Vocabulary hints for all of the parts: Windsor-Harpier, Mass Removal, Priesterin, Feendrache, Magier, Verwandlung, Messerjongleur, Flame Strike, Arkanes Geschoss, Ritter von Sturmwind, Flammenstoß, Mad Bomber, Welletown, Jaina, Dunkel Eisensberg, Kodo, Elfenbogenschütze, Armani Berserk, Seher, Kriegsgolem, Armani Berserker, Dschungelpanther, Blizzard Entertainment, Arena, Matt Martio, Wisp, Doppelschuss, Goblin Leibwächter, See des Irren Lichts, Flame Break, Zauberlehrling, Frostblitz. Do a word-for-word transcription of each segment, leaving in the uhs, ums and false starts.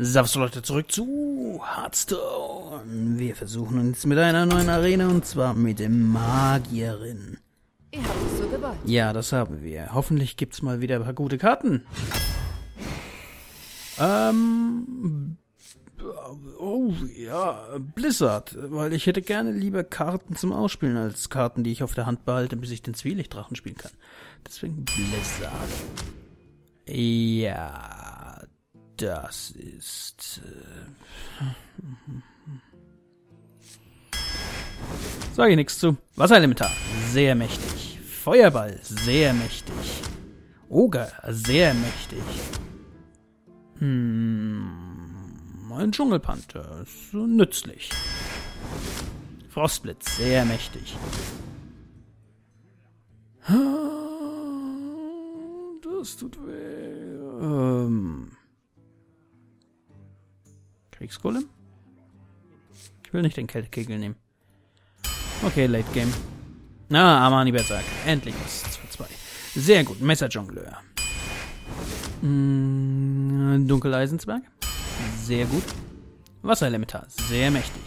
Servus Leute, zurück zu Hearthstone. Wir versuchen uns mit einer neuen Arena, und zwar mit dem Magierin. Ihr habt es so gewollt. Ja, das haben wir. Hoffentlich gibt es mal wieder ein paar gute Karten. Ähm... Oh, ja, Blizzard. Weil ich hätte gerne lieber Karten zum Ausspielen als Karten, die ich auf der Hand behalte, bis ich den Zwielichtdrachen spielen kann. Deswegen Blizzard. Ja... Das ist... Äh, Sage ich nichts zu. Wasserelementar, sehr mächtig. Feuerball, sehr mächtig. Ogre, sehr mächtig. Hm, ein Dschungelpanther, ist nützlich. Frostblitz, sehr mächtig. Das tut weh. Ähm... Kriegsgolem? Ich will nicht den Kältekegel nehmen. Okay, Late Game. Na, ah, Armani Berserk. Endlich was zwei zwei. Sehr gut. Messerjongleur. Mm, Dunkel Eisensberg. Sehr gut. Wasserelementar. Sehr mächtig.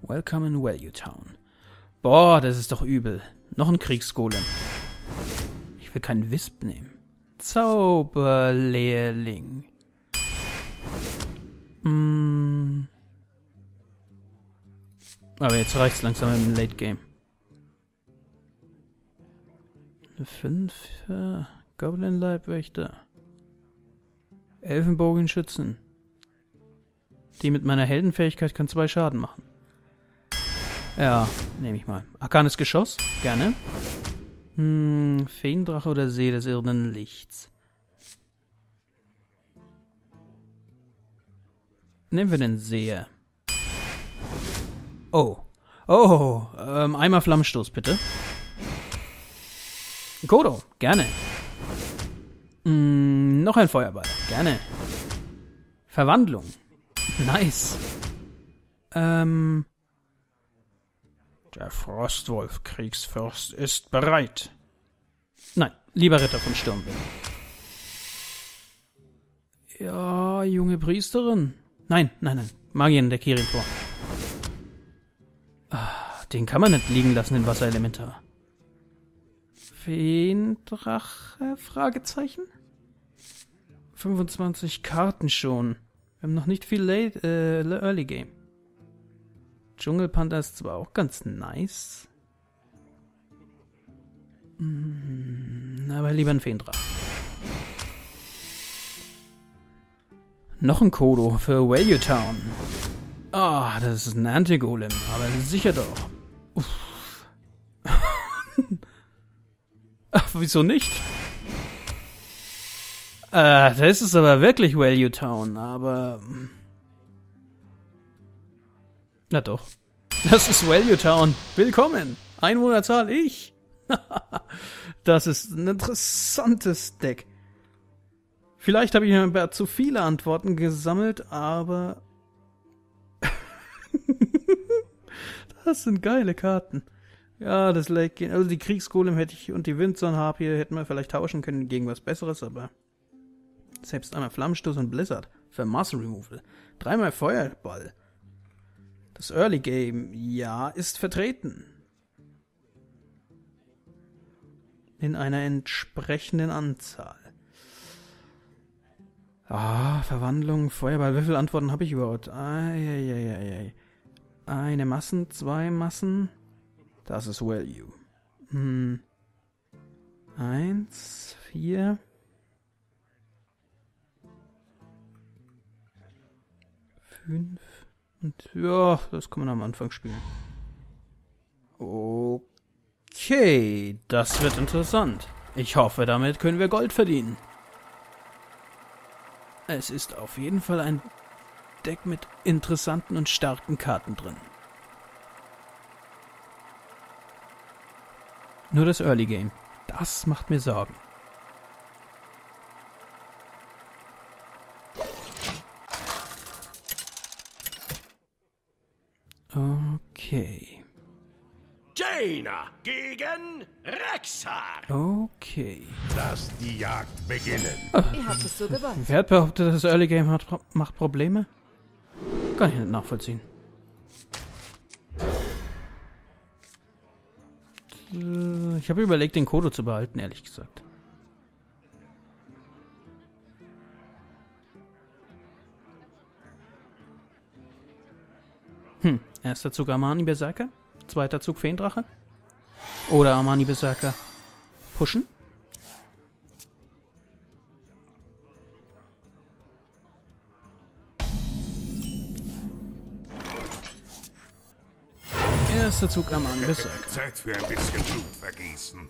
Welcome in Value Town. Boah, das ist doch übel. Noch ein Kriegsgolem. Ich will keinen Wisp nehmen. Zauberlehrling. Aber jetzt reicht's langsam im Late Game. fünf äh, Goblin Leibwächter. Elfenbogenschützen. Die mit meiner Heldenfähigkeit kann zwei Schaden machen. Ja, nehme ich mal. Arkanes Geschoss, gerne. Hm, Feendrache oder See des Irren Lichts. Nehmen wir den Seher. Oh. Oh. Ähm, einmal Flammenstoß, bitte. Kodo. Gerne. Mm, noch ein Feuerball. Gerne. Verwandlung. Nice. Ähm. Der Frostwolf-Kriegsfürst ist bereit. Nein. Lieber Ritter von Sturmwind. Ja, junge Priesterin. Nein, nein, nein. Magier der Kirin-Tor. Ah, den kann man nicht liegen lassen, den Wasserelementar. Feendrache? Fragezeichen? fünfundzwanzig Karten schon. Wir haben noch nicht viel late, äh, Early Game. Dschungelpanther ist zwar auch ganz nice. Mm, aber lieber ein Feendrache. Noch ein Kodo für Welletown. Ah, oh, das ist ein Anti-Golem, aber sicher doch. Uff. Ach, wieso nicht? Äh, das ist aber wirklich Welletown, aber... Na doch. Das ist Welletown. Willkommen. Einwohnerzahl ich. Das ist ein interessantes Deck. Vielleicht habe ich ein paar zu viele Antworten gesammelt, aber... Das sind geile Karten. Ja, das Late Game. Also die Kriegsgolem hätte ich und die Windsor-Harpier hätten wir vielleicht tauschen können gegen was Besseres, aber... Selbst einmal Flammenstoß und Blizzard für Mass Removal. Dreimal Feuerball. Das Early Game, ja, ist vertreten. In einer entsprechenden Anzahl. Ah, oh, Verwandlung, Feuerball, wie viele Antworten habe ich überhaupt? Eieieiei. Eine Massen, zwei Massen. Das ist Value. Hm. Eins, vier. Fünf. Und ja, das kann man am Anfang spielen. Okay, das wird interessant. Ich hoffe, damit können wir Gold verdienen. Es ist auf jeden Fall ein Deck mit interessanten und starken Karten drin. Nur das Early Game, das macht mir Sorgen. Okay. Jaina gegen Rex. Quacksar. Okay. Lass die Jagd beginnen. Oh. Ihr habt es so gewollt. Wer hat behauptet, das Early Game hat, macht Probleme? Kann ich nicht nachvollziehen. Ich habe überlegt, den Kodo zu behalten, ehrlich gesagt. Hm, erster Zug Armani Berserker, zweiter Zug Feendrache. Oder Armani Berserker pushen. Erster Zug Armani Berserker. Zeit für ein bisschen Blut vergießen.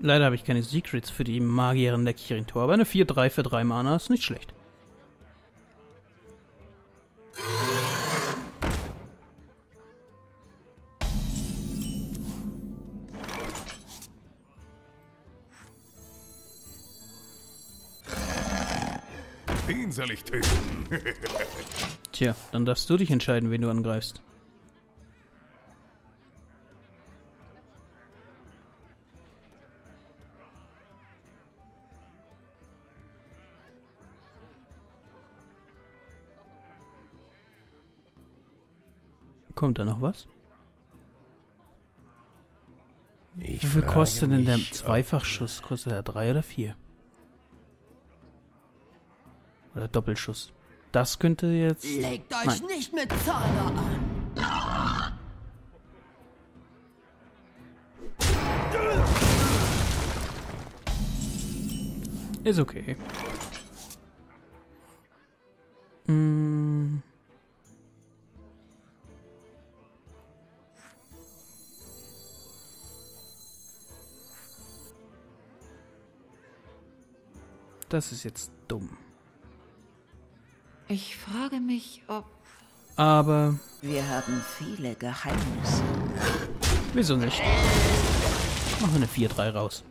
Leider habe ich keine Secrets für die Magierin der Kirin-Tor, aber eine vier drei für drei Mana ist nicht schlecht. Den soll ich töten. Tja, dann darfst du dich entscheiden, wen du angreifst. Kommt da noch was? Ich Wie viel kostet denn der Zweifachschuss? Kostet er drei oder vier? Oder Doppelschuss. Das könnte jetzt... Legt euch Nein. nicht mit Zauber an! Ist okay. Hm. Das ist jetzt dumm. Ich frage mich, ob... Aber... Wir haben viele Geheimnisse. Wieso nicht? Mach eine vier drei raus.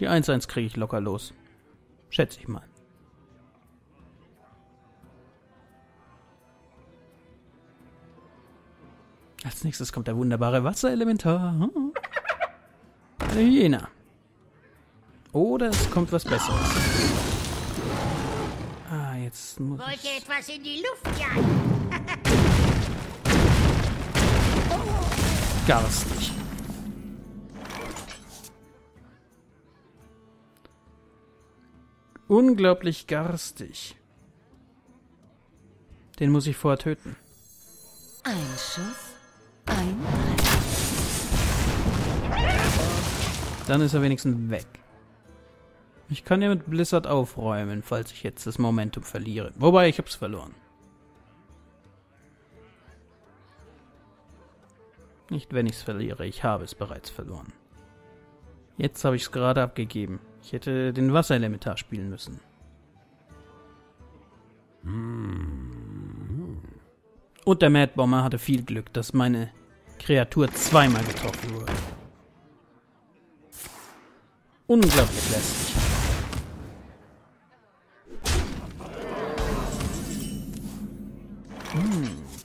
Die eins eins kriege ich locker los. Schätze ich mal. Als nächstes kommt der wunderbare Wasserelementar. Eine Hyäne. Oder es kommt was Besseres. Jetzt muss Wollt ihr etwas in die Luft jagen? oh. Garstig. Unglaublich garstig. Den muss ich vorher töten. Ein Schuss, ein Dann ist er wenigstens weg. Ich kann ja mit Blizzard aufräumen, falls ich jetzt das Momentum verliere. Wobei, ich hab's verloren. Nicht, wenn ich's verliere. Ich habe es bereits verloren. Jetzt habe ich's gerade abgegeben. Ich hätte den Wasserelementar spielen müssen. Und der Mad Bomber hatte viel Glück, dass meine Kreatur zweimal getroffen wurde. Unglaublich lästig.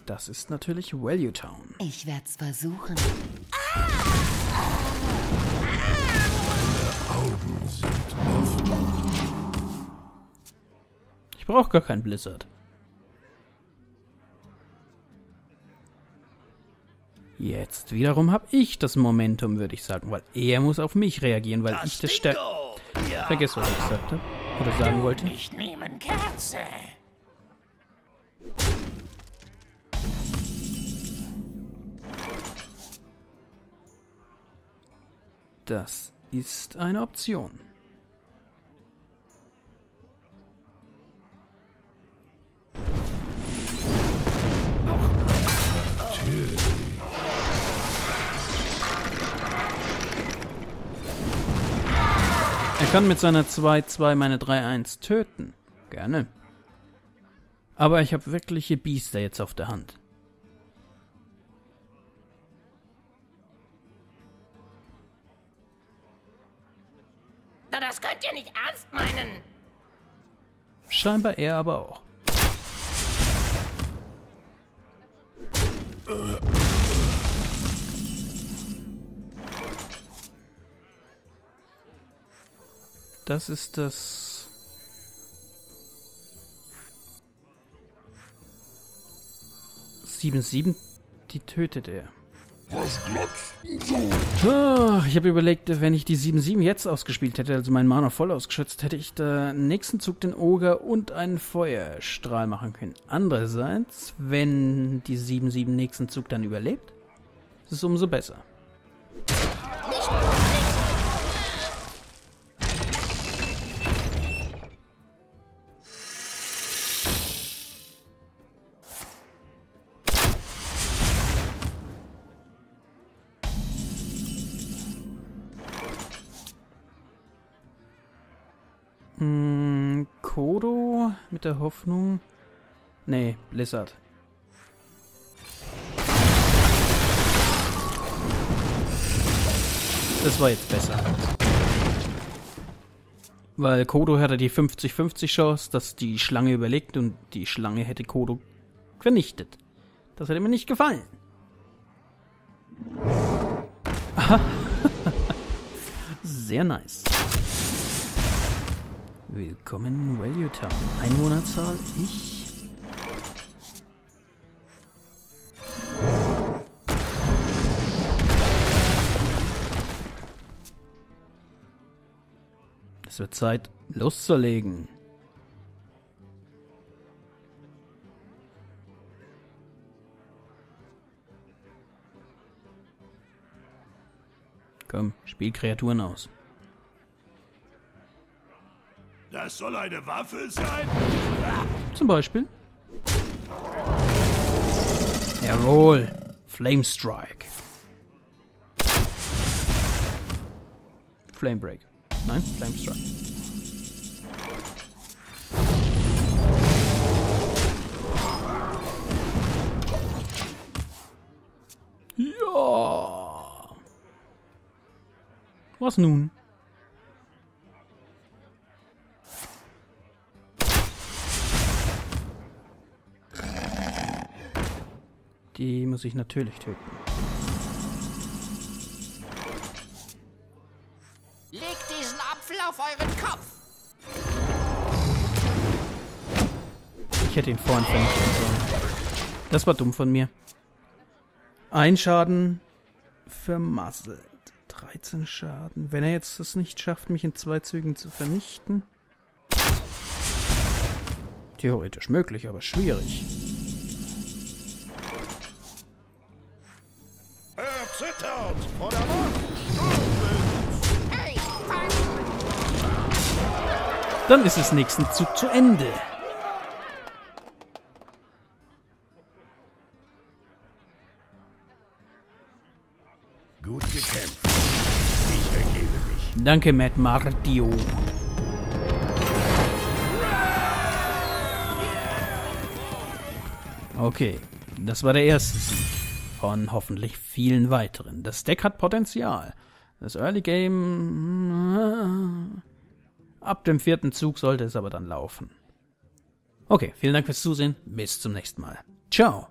Das ist natürlich Value Town. Ich werde es versuchen. Ich brauche gar keinen Blizzard. Jetzt wiederum habe ich das Momentum, würde ich sagen, weil er muss auf mich reagieren, weil das ich das Stärke... Ja. Vergiss, was ich sagte. Oder sagen wollte. Ich nehme Kerze. Das ist eine Option. Er kann mit seiner zwei zwei meine drei eins töten. Gerne. Aber ich habe wirkliche Biester jetzt auf der Hand. Das könnt ihr nicht ernst meinen. Scheinbar er aber auch. Das ist das... sieben sieben, die tötet er. Was glaubst du? Ah, ich habe überlegt, wenn ich die sieben sieben jetzt ausgespielt hätte, also meinen Mana voll ausgeschützt, hätte ich den nächsten Zug den Oger und einen Feuerstrahl machen können. Andererseits, wenn die sieben sieben nächsten Zug dann überlebt, ist es umso besser. Kodo mit der Hoffnung... Nee, Blizzard. Das war jetzt besser. Weil Kodo hatte die fünfzig fünfzig Chance, dass die Schlange überlegt und die Schlange hätte Kodo vernichtet. Das hätte mir nicht gefallen. Aha. Sehr nice. Willkommen in Value Town. Einwohnerzahl, ich. Es wird Zeit, loszulegen. Komm, spiel Kreaturen aus. Das soll eine Waffe sein? Zum Beispiel. Jawohl. Flame Strike. Flame Break. Nein, Flame Strike. Ja. Was nun? Die muss ich natürlich töten. Legt diesen Apfel auf euren Kopf! Ich hätte ihn vorhin vernichten sollen. Das war dumm von mir. Ein Schaden vermasselt. dreizehn Schaden. Wenn er jetzt es nicht schafft, mich in zwei Zügen zu vernichten. Theoretisch möglich, aber schwierig. Oder was? Dann ist es nächsten Zug zu Ende. Gut gekämpft. Ich ergebe mich. Danke, Matt Martio. Okay, das war der erste Sieg. Von hoffentlich vielen weiteren. Das Deck hat Potenzial. Das Early Game... Ab dem vierten Zug sollte es aber dann laufen. Okay, vielen Dank fürs Zusehen. Bis zum nächsten Mal. Ciao.